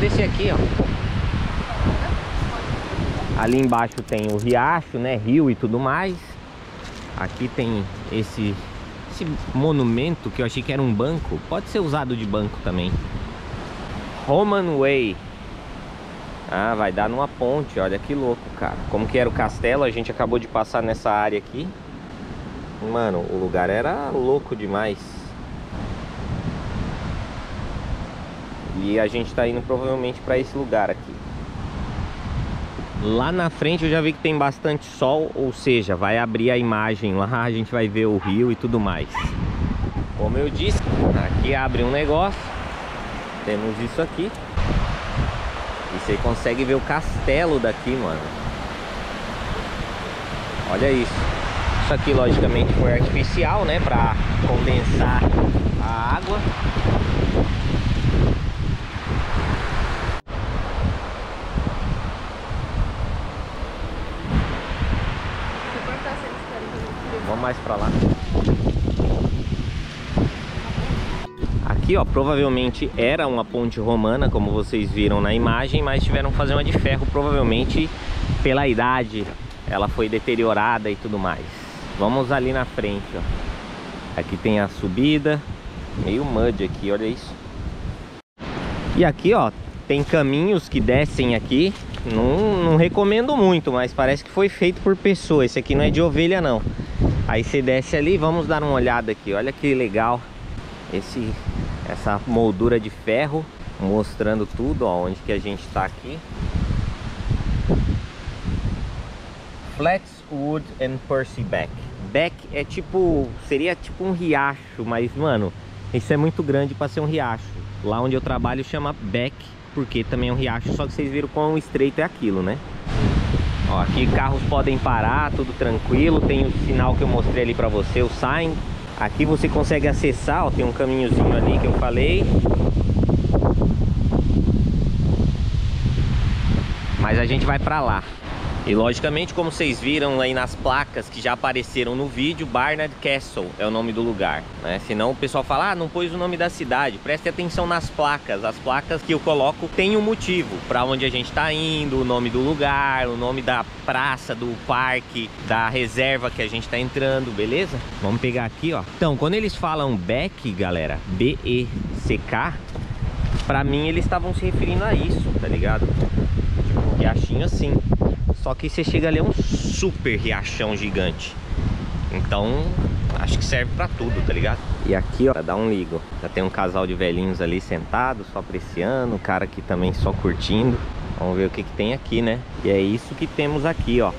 vamos descer aqui, ó. Ali embaixo tem o riacho, né, rio e tudo mais. Aqui tem esse monumento que eu achei que era um banco. Pode ser usado de banco também. Roman Way. Ah, vai dar numa ponte, olha que louco, cara. Como que era o castelo, a gente acabou de passar nessa área aqui. Mano, o lugar era louco demais. E a gente tá indo provavelmente pra esse lugar aqui. Lá na frente eu já vi que tem bastante sol, ou seja, vai abrir a imagem lá, a gente vai ver o rio e tudo mais. Como eu disse, aqui abre um negócio. Temos isso aqui. E você consegue ver o castelo daqui, mano. Olha isso. Isso aqui, logicamente, foi artificial, né? Pra condensar a água. Vamos mais pra lá. Aqui, ó, provavelmente era uma ponte romana, como vocês viram na imagem, mas tiveram que fazer uma de ferro, provavelmente pela idade, ela foi deteriorada e tudo mais. Vamos ali na frente, ó. Aqui tem a subida, meio mud aqui, olha isso. E aqui, ó, tem caminhos que descem aqui, não recomendo muito, mas parece que foi feito por pessoa, esse aqui não é de ovelha não. Aí você desce ali, vamos dar uma olhada aqui, olha que legal. Essa moldura de ferro mostrando tudo, ó, onde que a gente tá aqui. Flaxwood and Percy Beck. Beck é tipo, seria tipo um riacho, mas mano, isso é muito grande para ser um riacho. Lá onde eu trabalho chama Beck, porque também é um riacho, só que vocês viram quão estreito é aquilo, né? Ó, aqui carros podem parar, tudo tranquilo, tem o sinal que eu mostrei ali para você, o sign. Aqui você consegue acessar, ó, tem um caminhozinho ali que eu falei. Mas a gente vai pra lá. E logicamente, como vocês viram aí nas placas que já apareceram no vídeo, Barnard Castle é o nome do lugar, né? Senão o pessoal fala, ah, não pôs o nome da cidade. Preste atenção nas placas. As placas que eu coloco tem um motivo. Pra onde a gente tá indo, o nome do lugar, o nome da praça, do parque, da reserva que a gente tá entrando, beleza? Vamos pegar aqui, ó. Então, quando eles falam Beck, galera, B-E-C-K, pra mim eles estavam se referindo a isso, tá ligado? Tipo, riachinho assim. Só que você chega ali é um super riachão gigante. Então, acho que serve pra tudo, tá ligado? E aqui, ó, dá um ligo. Já tem um casal de velhinhos ali sentados, só apreciando. O cara aqui também só curtindo. Vamos ver o que que tem aqui, né? E é isso que temos aqui, ó.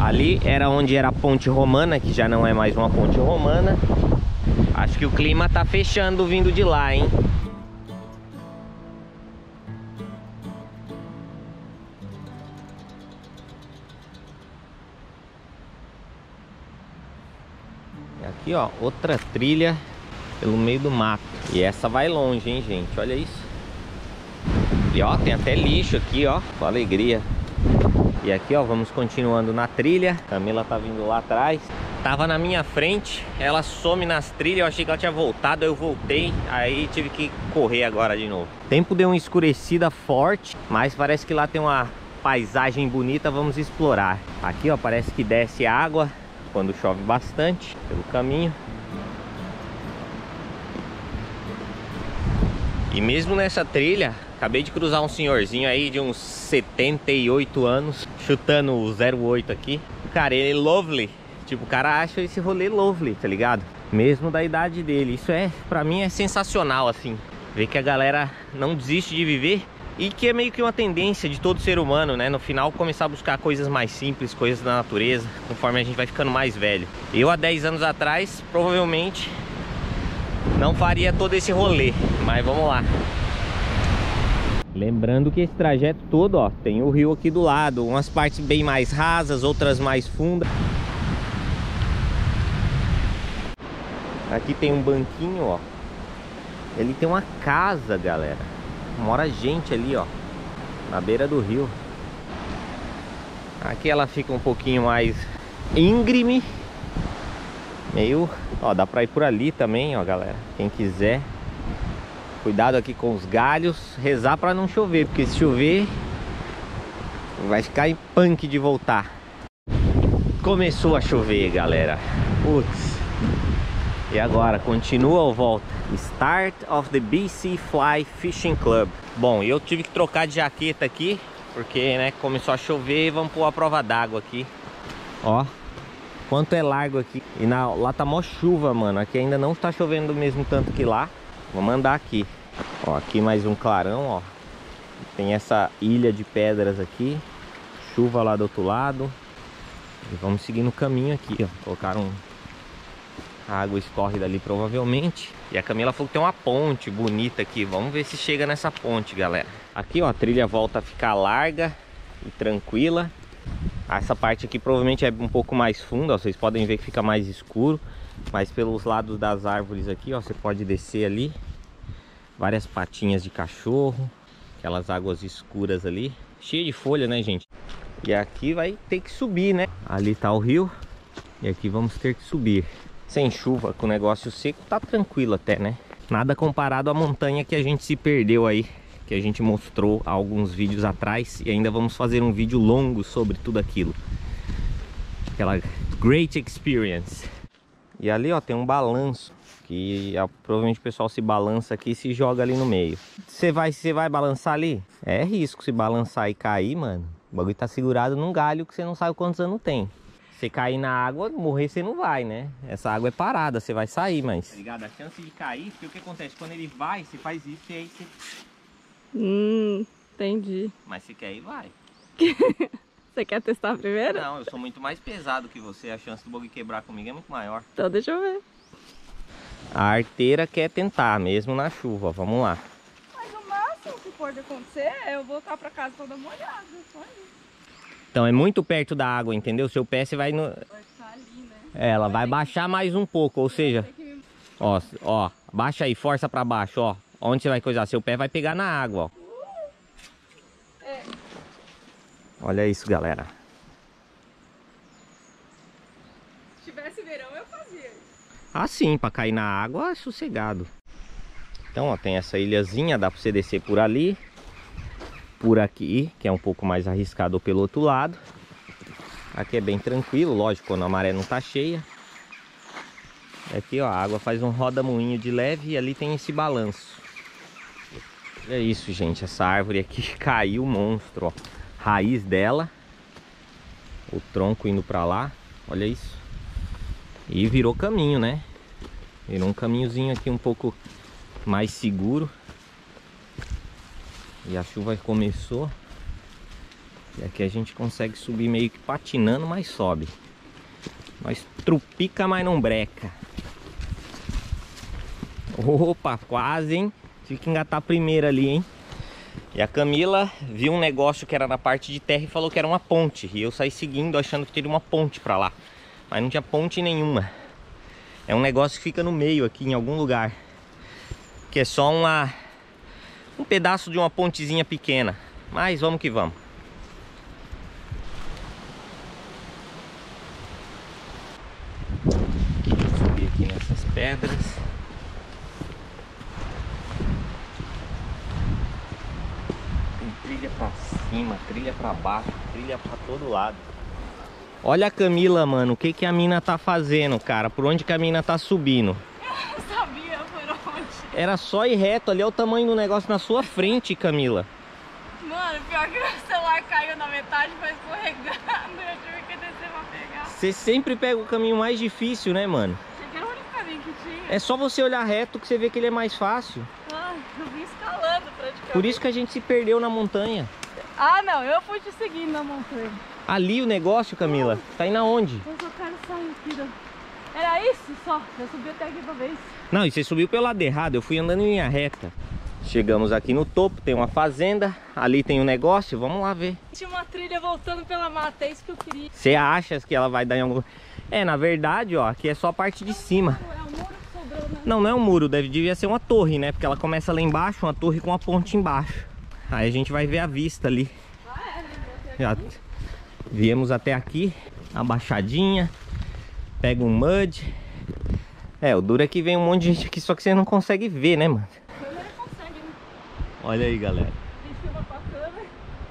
Ali era onde era a ponte romana, que já não é mais uma ponte romana. Acho que o clima tá fechando vindo de lá, hein? Aqui, ó, outra trilha pelo meio do mato. E essa vai longe, hein, gente? Olha isso. E, ó, tem até lixo aqui, ó. Com alegria. E aqui, ó, vamos continuando na trilha. Camila tá vindo lá atrás. Tava na minha frente, ela some nas trilhas, eu achei que ela tinha voltado, eu voltei, aí tive que correr agora de novo. O tempo deu uma escurecida forte, mas parece que lá tem uma paisagem bonita, vamos explorar. Aqui, ó, parece que desce água quando chove bastante pelo caminho. E mesmo nessa trilha, acabei de cruzar um senhorzinho aí de uns 78 anos, chutando o 08 aqui. Cara, ele é lovely. Tipo, o cara acha esse rolê lovely, tá ligado? Mesmo da idade dele. Isso é, pra mim, é sensacional, assim. Ver que a galera não desiste de viver. E que é meio que uma tendência de todo ser humano, né? No final, começar a buscar coisas mais simples, coisas da natureza, conforme a gente vai ficando mais velho. Eu, há 10 anos atrás, provavelmente não faria todo esse rolê. Mas vamos lá. Lembrando que esse trajeto todo, ó, tem o rio aqui do lado. Umas partes bem mais rasas, outras mais fundas. Aqui tem um banquinho, ó. Ele tem uma casa, galera. Mora gente ali, ó. Na beira do rio. Aqui ela fica um pouquinho mais íngreme. Meio, ó, dá pra ir por ali também, ó, galera. Quem quiser, cuidado aqui com os galhos, rezar pra não chover, porque se chover vai ficar em punk de voltar. Começou a chover, galera. Putz. E agora, continua ou volta? Start of the BC Fly Fishing Club. Bom, eu tive que trocar de jaqueta aqui, porque, né, começou a chover. Vamos pôr a prova d'água aqui. Ó, quanto é largo aqui. E lá tá mó chuva, mano. Aqui ainda não tá chovendo do mesmo tanto que lá. Vamos andar aqui. Ó, aqui mais um clarão, ó. Tem essa ilha de pedras aqui. Chuva lá do outro lado. E vamos seguindo o caminho aqui, ó. Colocaram... A água escorre dali provavelmente. E a Camila falou que tem uma ponte bonita aqui. Vamos ver se chega nessa ponte, galera. Aqui, ó, a trilha volta a ficar larga e tranquila. Essa parte aqui provavelmente é um pouco mais funda, ó. Vocês podem ver que fica mais escuro. Mas pelos lados das árvores aqui, ó, você pode descer ali. Várias patinhas de cachorro. Aquelas águas escuras ali. Cheia de folha, né, gente? E aqui vai ter que subir, né? Ali tá o rio. E aqui vamos ter que subir. Sem chuva, com o negócio seco, tá tranquilo até, né? Nada comparado à montanha que a gente se perdeu aí, que a gente mostrou há alguns vídeos atrás, e ainda vamos fazer um vídeo longo sobre tudo aquilo. Aquela great experience. E ali, ó, tem um balanço, que provavelmente o pessoal se balança aqui e se joga ali no meio. Você vai balançar ali? É risco se balançar e cair, mano. O bagulho tá segurado num galho que você não sabe quantos anos tem. Você cair na água, morrer você não vai, né? Essa água é parada, você vai sair, mas... Obrigado, a chance de cair, porque o que acontece? Quando ele vai, você faz isso e aí você... entendi. Mas se quer ir, vai. Você quer testar primeiro? Não, eu sou muito mais pesado que você, a chance do bug quebrar comigo é muito maior. Então deixa eu ver. A arteira quer tentar, mesmo na chuva, vamos lá. Mas o máximo que pode acontecer é eu voltar pra casa toda molhada, só isso. Então é muito perto da água, entendeu? Seu pé você vai no... Vai ficar ali, né? É, ela vai baixar mais um pouco, ou seja... Ó, ó, baixa aí, força pra baixo, ó. Onde você vai coisar? Seu pé vai pegar na água, ó. É. Olha isso, galera. Se tivesse verão, eu fazia isso. Ah, sim, pra cair na água, é sossegado. Então, ó, tem essa ilhazinha, dá pra você descer por ali. Por aqui, que é um pouco mais arriscado pelo outro lado. Aqui é bem tranquilo, lógico, quando a maré não tá cheia. Aqui, ó, a água faz um roda-moinho de leve e ali tem esse balanço. É isso, gente, essa árvore aqui caiu monstro, ó. Raiz dela. O tronco indo pra lá, olha isso. E virou caminho, né? Virou um caminhozinho aqui um pouco mais seguro. E a chuva começou. E aqui a gente consegue subir meio que patinando, mas sobe. Nós trupica, mas não breca. Opa, quase, hein? Tive que engatar a primeira ali, hein? E a Camila viu um negócio que era na parte de terra e falou que era uma ponte. E eu saí seguindo achando que teria uma ponte pra lá. Mas não tinha ponte nenhuma. É um negócio que fica no meio aqui, em algum lugar. Que é só uma... Um pedaço de uma pontezinha pequena. Mas vamos que vamos. Vou subir aqui nessas pedras. Tem trilha pra cima, trilha pra baixo, trilha pra todo lado. Olha a Camila, mano. O que que a mina tá fazendo, cara? Por onde que a mina tá subindo? Eu não sabia por onde. Era só ir reto, ali é o tamanho do negócio na sua frente, Camila. Mano, pior que o celular caiu na metade, foi escorregando, eu tive que descer pra pegar. Você sempre pega o caminho mais difícil, né, mano? Achei que era o único caminho que tinha. É só você olhar reto que você vê que ele é mais fácil. Ah, eu vim escalando praticamente. Por isso que a gente se perdeu na montanha. Ah, não, eu fui te seguindo na montanha. Ali o negócio, Camila, tá indo aonde? Eu só quero sair aqui da... Era isso só, eu subi até aqui pra ver isso. Não, e você subiu pelo lado errado, eu fui andando em linha reta. Chegamos aqui no topo, tem uma fazenda, ali tem um negócio, vamos lá ver. Tinha uma trilha voltando pela mata, é isso que eu queria. Você acha que ela vai dar em algum... É, na verdade, ó, aqui é só a parte de cima. É um muro que sobrou, né? Não, não é um muro, devia ser uma torre, né? Porque ela começa lá embaixo, uma torre com uma ponte embaixo. Aí a gente vai ver a vista ali. Ah, é? Já viemos até aqui, abaixadinha. Pega um mud, É, o duro é que vem um monte de gente aqui, só que você não consegue ver, né, mano? A câmera consegue, né? Olha aí, galera. A gente filma com a câmera.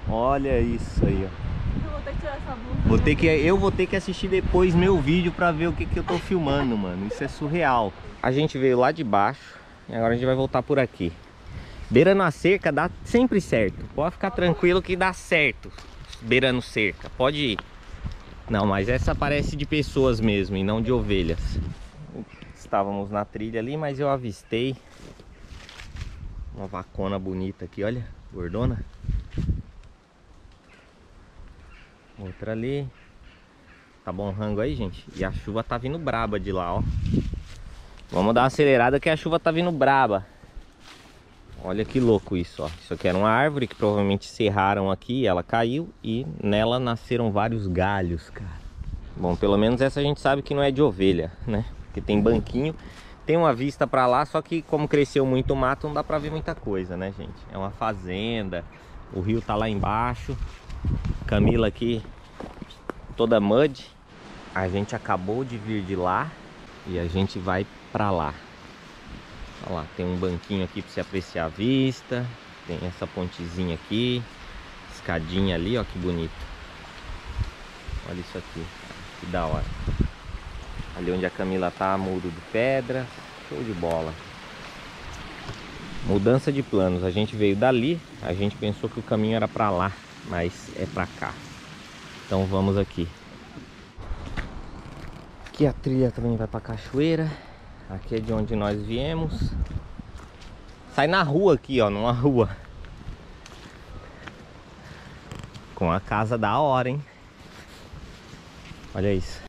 Olha isso aí, ó. Eu vou ter que tirar essa blusa. Eu vou ter que assistir depois meu vídeo pra ver o que, que eu tô filmando, mano. Isso é surreal. A gente veio lá de baixo e agora a gente vai voltar por aqui. Beirando a cerca dá sempre certo. Pode ficar tranquilo que dá certo. Beirando cerca, pode ir. Não, mas essa parece de pessoas mesmo e não de ovelhas. Estávamos na trilha ali, mas eu avistei uma vacona bonita aqui, olha, gordona. Outra ali. Tá bom rango aí, gente? E a chuva tá vindo braba de lá, ó. Vamos dar uma acelerada que a chuva tá vindo braba. Olha que louco isso, ó. Isso aqui era uma árvore que provavelmente serraram aqui, ela caiu e nela nasceram vários galhos, cara. Bom, pelo menos essa a gente sabe que não é de ovelha, né? Porque tem banquinho, tem uma vista pra lá, só que como cresceu muito o mato, não dá pra ver muita coisa, né, gente? É uma fazenda, o rio tá lá embaixo. Camila aqui toda mud. A gente acabou de vir de lá e a gente vai pra lá. Olha lá, tem um banquinho aqui pra você apreciar a vista. Tem essa pontezinha aqui, escadinha ali, ó, que bonito. Olha isso aqui, que da hora. Ali onde a Camila tá, muro de pedra. Show de bola. Mudança de planos. A gente veio dali, a gente pensou que o caminho era pra lá, mas é pra cá. Então vamos aqui. Aqui a trilha também vai pra cachoeira. Aqui é de onde nós viemos. Sai na rua aqui, ó, numa rua. Com a casa da hora, hein? Olha isso.